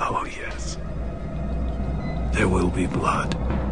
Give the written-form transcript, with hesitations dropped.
Oh yes, there will be blood.